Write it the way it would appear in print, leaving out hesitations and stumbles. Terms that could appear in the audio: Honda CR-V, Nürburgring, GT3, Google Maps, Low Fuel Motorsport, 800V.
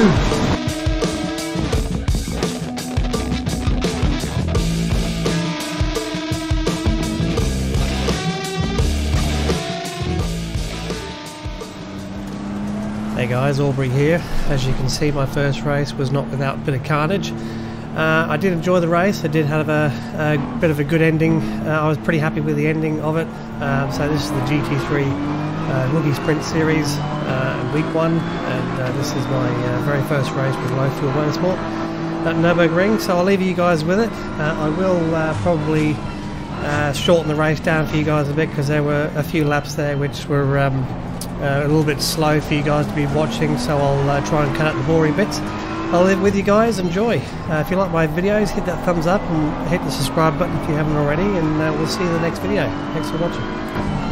go. Hey guys, Aubrey here. As you can see, my first race was not without a bit of carnage. I did enjoy the race. I did have a bit of a good ending. I was pretty happy with the ending of it. So this is the GT3 Rookie Sprint Series, week one, and this is my very first race with Low Fuel Motorsport at Nürburgring. So I'll leave you guys with it. I will probably shorten the race down for you guys a bit, because there were a few laps there which were a little bit slow for you guys to be watching, so I'll try and cut out the boring bits. I'll leave with you guys. Enjoy. If you like my videos, hit that thumbs up and hit the subscribe button if you haven't already, and we'll see you in the next video. Thanks for watching.